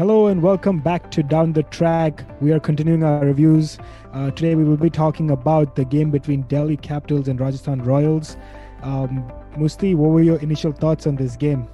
Hello and welcome back to Down the Track. We are continuing our reviews. Today we will be talking about the game between Delhi Capitals and Rajasthan Royals. Musti, what were your initial thoughts on this game?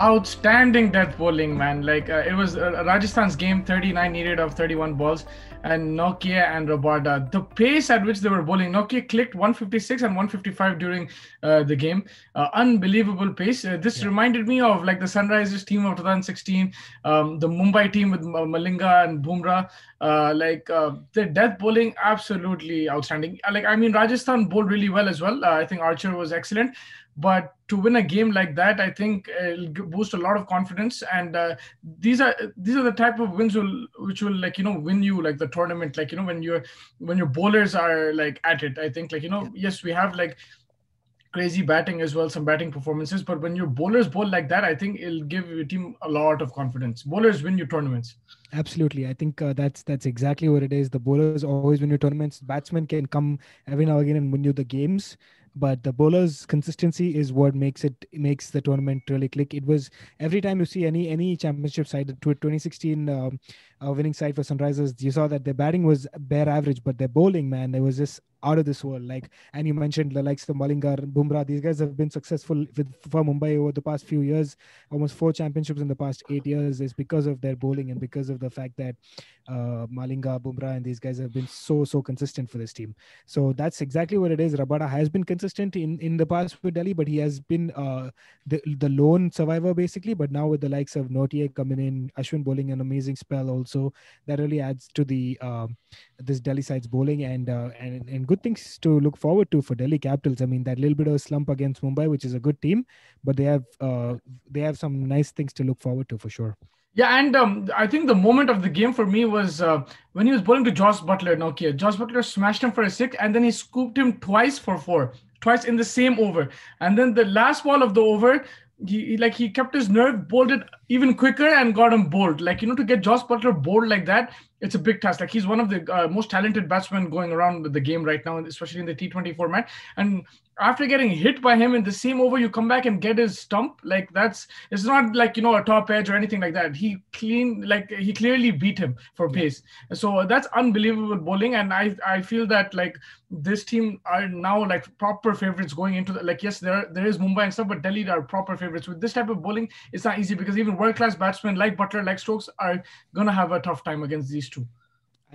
Outstanding death bowling, man. It was Rajasthan's game, 39 needed of 31 balls, and Nortje and Rabada. The pace at which they were bowling, Nortje clicked 156 and 155 during the game. Unbelievable pace. This reminded me of the Sunrisers team of 2016, the Mumbai team with Malinga and Bumrah. The death bowling, absolutely outstanding. Rajasthan bowled really well as well. I think Archer was excellent. But to win a game like that, I think it'll boost a lot of confidence, and these are the type of wins which will win you the tournament, when your bowlers are at it. I think yes, we have crazy batting as well, some batting performances, but when your bowlers bowl like that, I think it'll give your team a lot of confidence. Bowlers win your tournaments. Absolutely. I think that's exactly what it is. The bowlers always win your tournaments. Batsmen can come every now and again and win you the games, but the bowlers' consistency is what makes the tournament really click. It was every time you see any championship side, the 2016 winning side for Sunrisers, you saw that their batting was bare average, but their bowling, man, it was just out of this world. And you mentioned the likes of Malinga, Bumrah. These guys have been successful for Mumbai over the past few years, almost 4 championships in the past 8 years is because of their bowling and because of the fact that Malinga, Bumrah and these guys have been so consistent for this team. So that's exactly what it is. Rabada has been consistent in the past with Delhi, but he has been the lone survivor basically. But now with the likes of Nortje coming in, Ashwin bowling an amazing spell also, that really adds to the this Delhi side's bowling, and good things to look forward to for Delhi Capitals. I mean, that little bit of a slump against Mumbai, which is a good team, but they have some nice things to look forward to for sure. Yeah, and I think the moment of the game for me was when he was bowling to Jos Buttler, Nortje. Jos Buttler smashed him for a 6, and then he scooped him twice for 4, twice in the same over. And then the last ball of the over, he kept his nerve, bowled it even quicker and got him bowled. To get Jos Buttler bowled like that, it's a big task. He's one of the most talented batsmen going around with the game right now, especially in the T20 format. And after getting hit by him in the same over, you come back and get his stump. It's not a top edge or anything like that. He clearly beat him for pace. Yeah. So that's unbelievable bowling. And I feel that this team are now proper favorites going into the, yes, there is Mumbai and stuff, but Delhi are proper favorites. With this type of bowling, it's not easy because even world-class batsmen like Buttler, like Stokes are going to have a tough time against these two.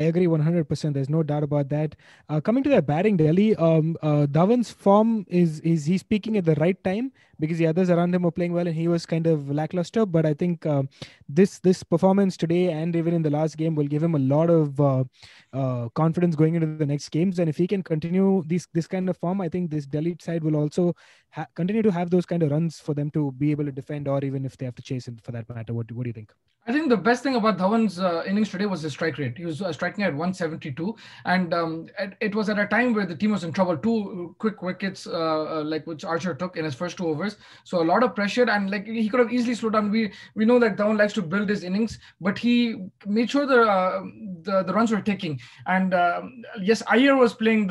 I agree 100%. There's no doubt about that. Coming to their batting, Delhi, Dhawan's form, is he speaking at the right time? Because the others around him were playing well and he was kind of lackluster. But I think this performance today and even in the last game will give him a lot of confidence going into the next games. And if he can continue this kind of form, I think this Delhi side will also continue to have those kind of runs for them to be able to defend, or even if they have to chase it for that matter. What do you think? I think the best thing about Dhawan's innings today was his strike rate. He was striking at 172, and it was at a time where the team was in trouble. 2 quick wickets which Archer took in his first 2 overs. So a lot of pressure, and he could have easily slowed down. We know that Dhawan likes to build his innings, but he made sure the runs were taking. And yes, Iyer was playing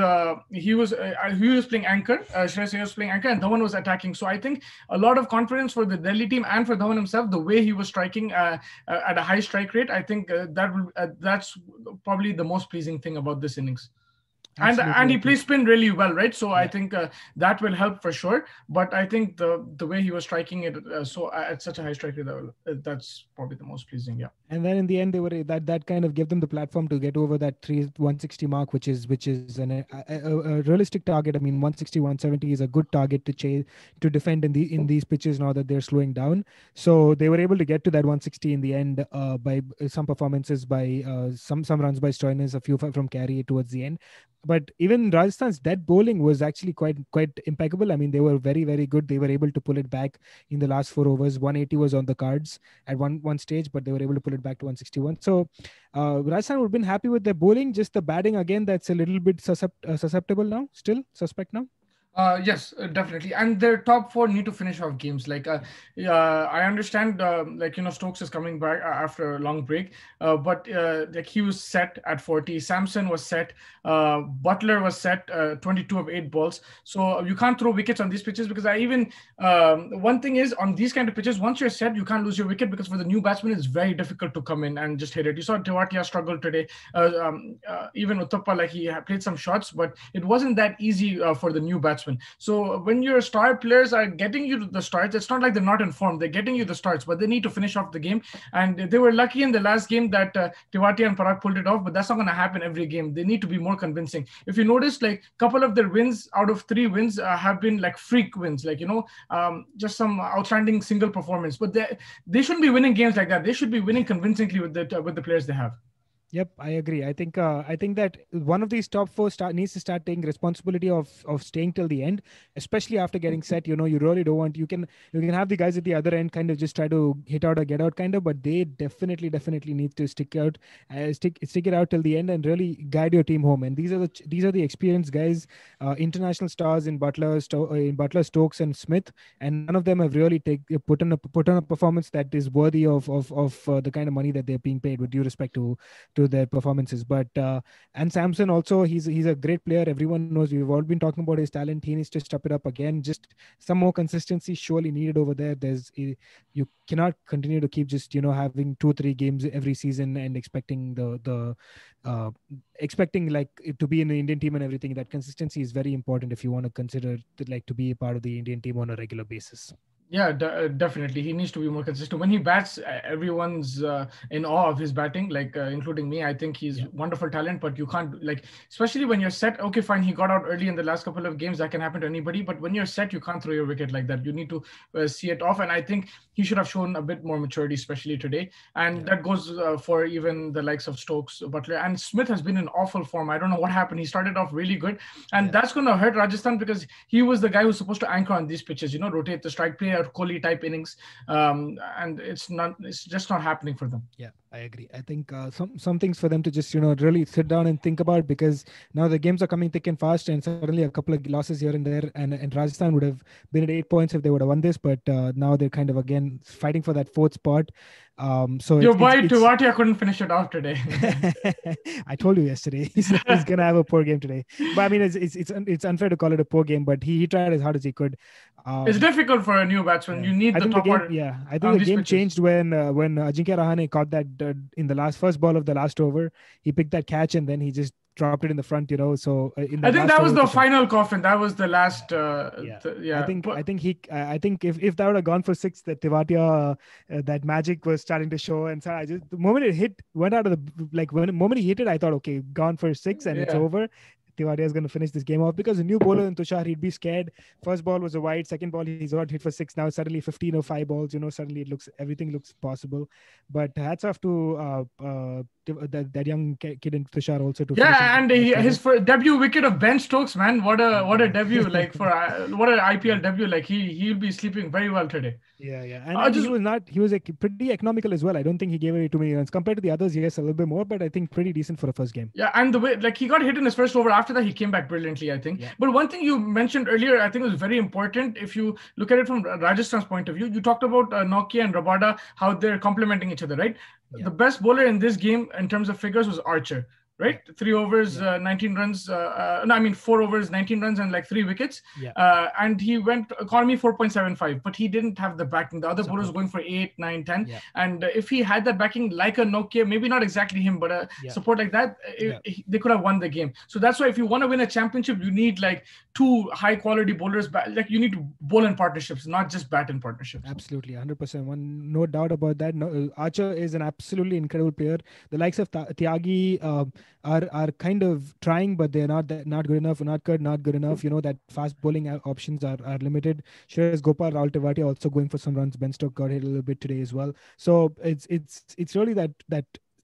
he was playing anchor. Shreyas was playing anchor, and Dhawan was attacking. So I think a lot of confidence for the Delhi team and for Dhawan himself, the way he was striking at a high strike rate. I think that's probably the most pleasing thing about this innings. And he plays spin really well, right? So yeah. I think that will help for sure. But I think the way he was striking it at such a high strike rate, that's probably the most pleasing. Yeah. And then in the end, they were that kind of gave them the platform to get over that 160 mark, which is a realistic target. I mean, 160, 170 is a good target to chase, to defend in these pitches now that they're slowing down. So they were able to get to that 160 in the end by some performances by some runs by Stoinis, a few from Carey towards the end. But even Rajasthan's death bowling was actually quite impeccable. I mean, they were very, very good. They were able to pull it back in the last 4 overs. 180 was on the cards at one stage, but they were able to pull it back to 161. So Rajasthan would have been happy with their bowling. Just the batting, again, that's a little bit susceptible now, still suspect now. Yes, definitely. And their top four need to finish off games. Like, I understand, like, you know, Stokes is coming back after a long break, but like he was set at 40. Samson was set. Buttler was set 22 of 8 balls. So you can't throw wickets on these pitches, because I even, one thing is on these kind of pitches, once you're set, you can't lose your wicket, because for the new batsman, it's very difficult to come in and just hit it. You saw Tewatia struggle today. Even Uthappa, like he played some shots, but it wasn't that easy for the new batsman. So when your star players are getting you to the starts, it's not like they're not informed. They're getting you the starts, but they need to finish off the game. And they were lucky in the last game that Tewatia and Parag pulled it off, but that's not going to happen every game. They need to be more convincing. If you notice, like a couple of their wins out of 3 wins have been like freak wins, like, you know, just some outstanding single performance. But they shouldn't be winning games like that. They should be winning convincingly with the players they have. Yep, I agree. I think that one of these top four needs to start taking responsibility of staying till the end, especially after getting set. You know, you really don't want, you can have the guys at the other end kind of just try to hit out or get out kind of, but they definitely need to stick it out till the end and really guide your team home. And these are the experienced guys, international stars in Buttler, Stokes, and Smith, and none of them have really put on a performance that is worthy of the kind of money that they're being paid, with due respect to their performances. But and Samson also, he's a great player. Everyone knows, we've all been talking about his talent. He needs to step it up again. Just some more consistency surely needed over there. You cannot continue to keep just, you know, having 2-3 games every season and expecting expecting like to be in the Indian team and everything. That consistency is very important if you want to consider like to be a part of the Indian team on a regular basis. Yeah, definitely. He needs to be more consistent. When he bats, everyone's in awe of his batting, like including me. I think he's wonderful talent, but you can't, like, especially when you're set. Okay, fine. He got out early in the last couple of games. That can happen to anybody. But when you're set, you can't throw your wicket like that. You need to see it off. And I think he should have shown a bit more maturity, especially today. And that goes for even the likes of Stokes, Buttler. And Smith has been in awful form. I don't know what happened. He started off really good. And that's going to hurt Rajasthan, because he was the guy who's supposed to anchor on these pitches, you know, rotate the strike player, Kohli type innings, and it's just not happening for them. Yeah, I agree. I think some things for them to just, you know, really sit down and think about, because now the games are coming thick and fast, and suddenly a couple of losses here and there, and Rajasthan would have been at 8 points if they would have won this, but now they're kind of again fighting for that 4th spot. So your boy Tewatia couldn't finish it off today. I told you yesterday he's gonna have a poor game today. But I mean, it's unfair to call it a poor game, but he tried as hard as he could. It's difficult for a new batsman. You need the top order. Yeah, I think the game changed when Ajinkya Rahane caught that in the first ball of the last over. He picked that catch and then he just dropped it in the front, you know. So I think that was the final coffin. That was the last. I think if that would have gone for 6, that Tewatia, that magic was starting to show. And so I just, the moment it hit, went out of the, like when the moment he hit it, I thought, okay, gone for 6 and it's over. Tewatia is going to finish this game off, because the new bowler in Tushar, he'd be scared. First ball was a wide, second ball he's got hit for 6. Now suddenly 15 or 5 balls, you know, suddenly everything looks possible. But hats off to that young kid in Tushar also. And his debut wicket of Ben Stokes, man, what a debut! Like what an IPL debut! Like he'll be sleeping very well today. Yeah, and he was pretty economical as well. I don't think he gave away too many runs compared to the others. Yes, a little bit more, but I think pretty decent for a first game. Yeah, and the way, like, he got hit in his first over. After that, he came back brilliantly, I think. Yeah. But one thing you mentioned earlier, I think was very important. If you look at it from Rajasthan's point of view, you talked about Nortje and Rabada, how they're complementing each other, right? Yeah. The best bowler in this game in terms of figures was Archer, right? 3 overs, 19 runs. 4 overs, 19 runs and like 3 wickets. Yeah. And he went economy 4.75, but he didn't have the backing. The other bowlers going for 8, 9, 10. Yeah. And if he had that backing, like a Nokia, maybe not exactly him, but support like that, they could have won the game. So that's why if you want to win a championship, you need like 2 high quality bowlers. Like you need to bowl in partnerships, not just bat in partnerships. Absolutely, 100%. No doubt about that. No, Archer is an absolutely incredible player. The likes of Tyagi, are kind of trying, but they're not good enough. Not good enough. You know that fast bowling options are limited. Shreyas, Raul Tewatia also going for some runs. Ben Stokes got hit a little bit today as well. So it's really that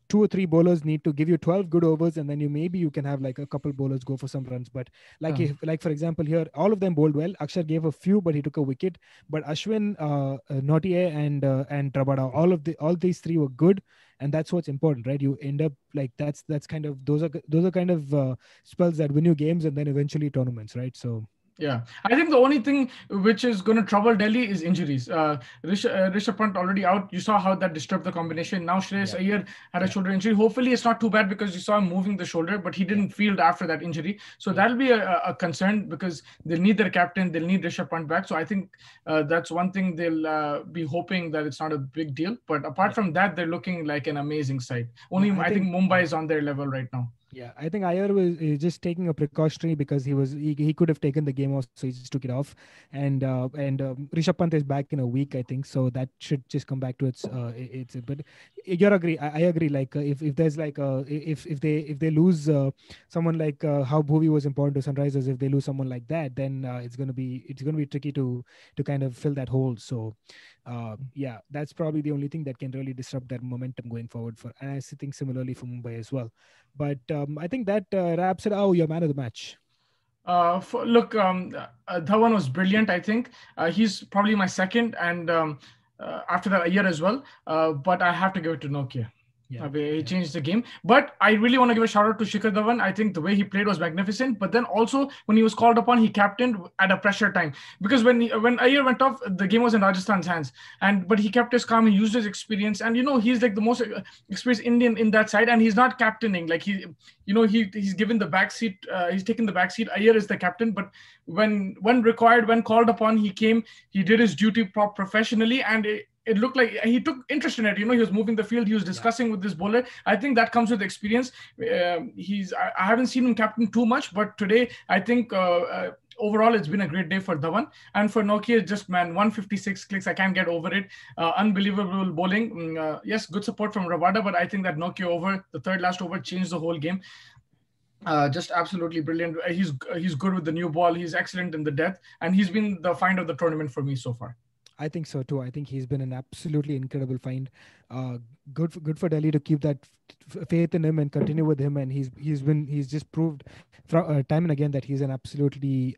2 or 3 bowlers need to give you 12 good overs, and then you can have like a couple bowlers go for some runs. But like for example here, all of them bowled well. Akshar gave a few, but he took a wicket. But Ashwin, Nortje, and Rabada, all these 3 were good. And that's what's important, right? You end up like those are kind of spells that win you games and then eventually tournaments, right? So Yeah, I think the only thing which is going to trouble Delhi is injuries. Rishabh Pant already out. You saw how that disturbed the combination. Now Shreyas Iyer had a shoulder injury. Hopefully it's not too bad because you saw him moving the shoulder, but he didn't field after that injury. So that'll be a concern because they'll need their captain. They'll need Rishabh Pant back. So I think that's one thing they'll be hoping that it's not a big deal. But apart from that, they're looking like an amazing side. Only I think Mumbai is on their level right now. Yeah, I think Iyer was just taking a precautionary because he could have taken the game off, so he just took it off. And Rishabh Pant is back in a week, I think, so that should just come back to its. But you're agree, I agree. Like if there's like if they lose someone like how Bhuvi was important to Sunrisers, if they lose someone like that, then it's gonna be tricky to kind of fill that hole. So yeah, that's probably the only thing that can really disrupt that momentum going forward for. And I think similarly for Mumbai as well. But I think that wraps it. Oh, your man of the match. Dhawan was brilliant, I think. He's probably my second. And after that, Iyer as well. But I have to give it to Nortje. Yeah, he changed the game. But I really want to give a shout out to Shikhar Dhawan. I think the way he played was magnificent. But then also when he was called upon, he captained at a pressure time. Because when Iyer went off, the game was in Rajasthan's hands. But he kept his calm. He used his experience. And, you know, he's like the most experienced Indian in that side. And he's not captaining. Like, he's given the back seat. He's taken the back seat. Iyer is the captain. But when required, when called upon, he came. He did his duty professionally. And it looked like he took interest in it. You know, he was moving the field. He was discussing with this bowler. I think that comes with experience. I haven't seen him captain too much, but today I think overall it's been a great day for Dhawan. And for Nortje, just, man, 156 clicks. I can't get over it. Unbelievable bowling. Yes, good support from Rabada, but I think that Nortje over, the third last over, changed the whole game. Just absolutely brilliant. He's good with the new ball. He's excellent in the death. And he's been the find of the tournament for me so far. I think so too. I think he's been an absolutely incredible find. Good for Delhi to keep that faith in him and continue with him. And he's just proved time and again that he's an absolutely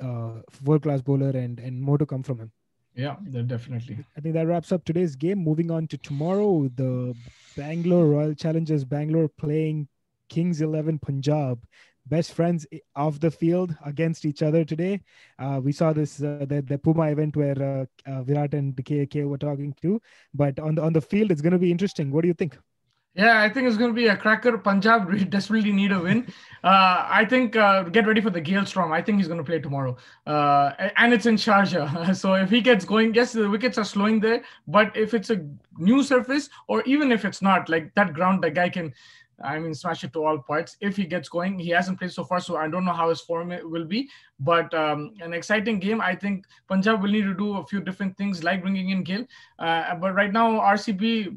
world-class bowler and more to come from him. Yeah, definitely. I think that wraps up today's game. Moving on to tomorrow, the Bangalore Royal Challengers Bangalore playing Kings 11 Punjab. Best friends off the field against each other today. We saw this the Puma event where Virat and KK were talking too. But on the field, it's going to be interesting. What do you think? Yeah, I think it's going to be a cracker. Punjab desperately need a win. I think get ready for the Gayle storm. I think he's going to play tomorrow. And it's in Sharjah. So if he gets going, yes, the wickets are slowing there. But if it's a new surface or even if it's not, like that ground, the guy can... I mean, smash it to all parts. If he gets going, he hasn't played so far, so I don't know how his form will be. But an exciting game. I think Punjab will need to do a few different things, like bringing in Gayle. But right now, RCB,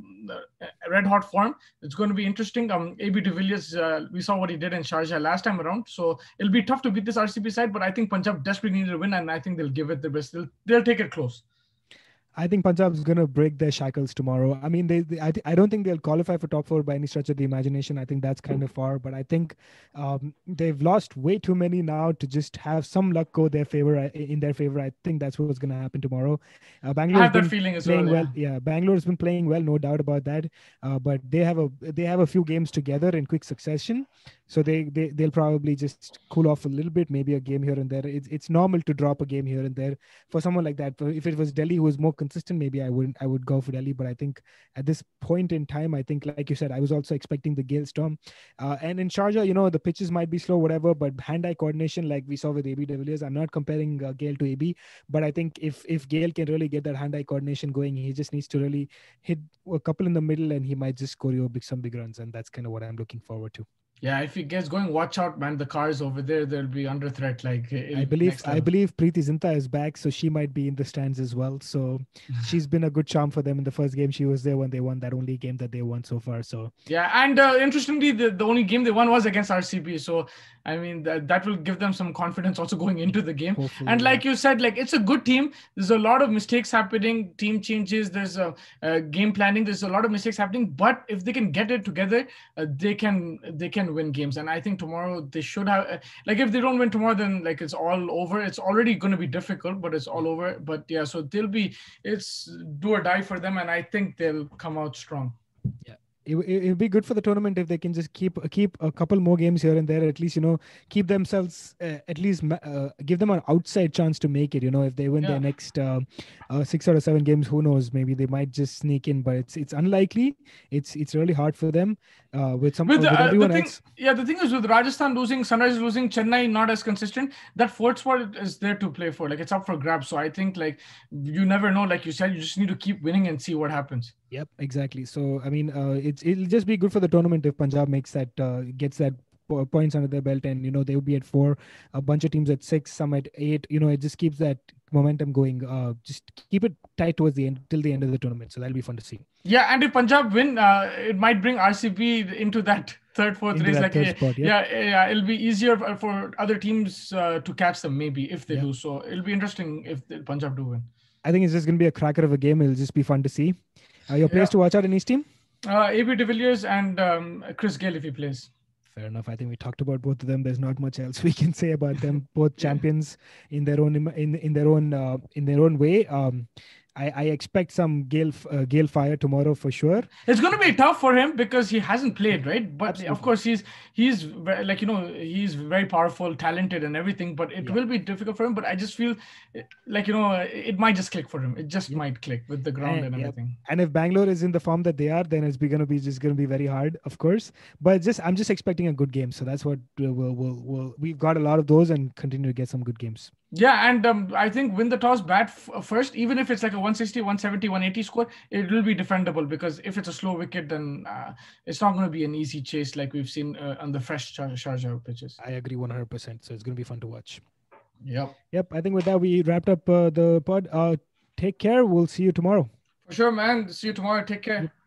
red hot form. It's going to be interesting. AB de Villiers, we saw what he did in Sharjah last time around. So it'll be tough to beat this RCB side. But I think Punjab desperately needed a win, and I think they'll give it the best. They'll take it close. I think Punjab is going to break their shackles tomorrow. I mean, I don't think they'll qualify for top 4 by any stretch of the imagination. I think that's kind of far, but I think they've lost way too many now to just have some luck go in their favor. I think that's what's going to happen tomorrow. Bangalore I have that feeling as well. Yeah, Bangalore has been playing well, no doubt about that. But they have a few games together in quick succession, so they'll probably just cool off a little bit, maybe a game here and there. It's normal to drop a game here and there for someone like that. If it was Delhi who was more consistent, maybe I would go for Delhi, but I think at this point in time, I think, like you said, I was also expecting the Gayle storm, and in Sharjah, you know, the pitches might be slow, whatever, but hand-eye coordination, like we saw with AB de Villiers. I'm not comparing Gayle to AB, but I think if Gayle can really get that hand-eye coordination going, he just needs to really hit a couple in the middle, and he might just score some big runs, and that's kind of what I'm looking forward to. Yeah, if he gets going, watch out, man. The cars over there, they'll be under threat. Like I believe Preeti Zinta is back, so she might be in the stands as well. So she's been a good charm for them in the first game. She was there when they won, that only game that they won so far. So yeah, and interestingly, the only game they won was against RCB. So I mean, that will give them some confidence also going into the game. Hopefully, and like you said, like, it's a good team. There's a lot of mistakes happening, team changes. There's a game planning. There's a lot of mistakes happening. But if they can get it together, they can win games. And I think tomorrow they should have, like, if they don't win tomorrow, then, like, it's all over. It's already going to be difficult, but it's all over. But yeah, so it's do or die for them, and I think they'll come out strong. Yeah, It'll be good for the tournament if they can just keep a couple more games here and there, at least, you know, keep themselves at least give them an outside chance to make it. You know, if they win their next 6 or 7 games, who knows? Maybe they might just sneak in, but it's unlikely. It's really hard for them with everyone else. Yeah, the thing is with Rajasthan losing, Sunrisers losing, Chennai not as consistent. That fourth spot is there to play for. Like, it's up for grabs. So I think, like, you never know. Like you said, you just need to keep winning and see what happens. Yep, exactly. So I mean, it'll just be good for the tournament if Punjab gets that points under their belt, and you know they'll be at 4, a bunch of teams at 6, some at 8. You know, it just keeps that momentum going. Just keep it tight towards the end till the end of the tournament. So that'll be fun to see. Yeah, and if Punjab win, it might bring RCB into that third race. Like, yeah, it'll be easier for other teams to catch them maybe if they do. So it'll be interesting if Punjab do win. I think it's just going to be a cracker of a game. It'll just be fun to see. Your players to watch out in each team? AB de Villiers and Chris Gayle if he plays. Fair enough. I think we talked about both of them. There's not much else we can say about them. Both champions in their own way. I expect some Gayle fire tomorrow for sure. It's going to be tough for him because he hasn't played, right? But Absolutely. Of course, he's like, you know, he's very powerful, talented, and everything. But it will be difficult for him. But I just feel like, you know, it might just click for him. It just might click with the ground and everything. And if Bangalore is in the form that they are, then it's going to be very hard, of course. But I'm just expecting a good game. So that's what we've got a lot of those and continue to get some good games. Yeah, and I think win the toss, bat first, even if it's like a 160, 170, 180 score, it will be defendable because if it's a slow wicket, then it's not going to be an easy chase like we've seen on the fresh Sharjah pitches. I agree 100%. So it's going to be fun to watch. Yep. I think with that, we wrapped up the pod. Take care. We'll see you tomorrow. For sure, man. See you tomorrow. Take care. Yep.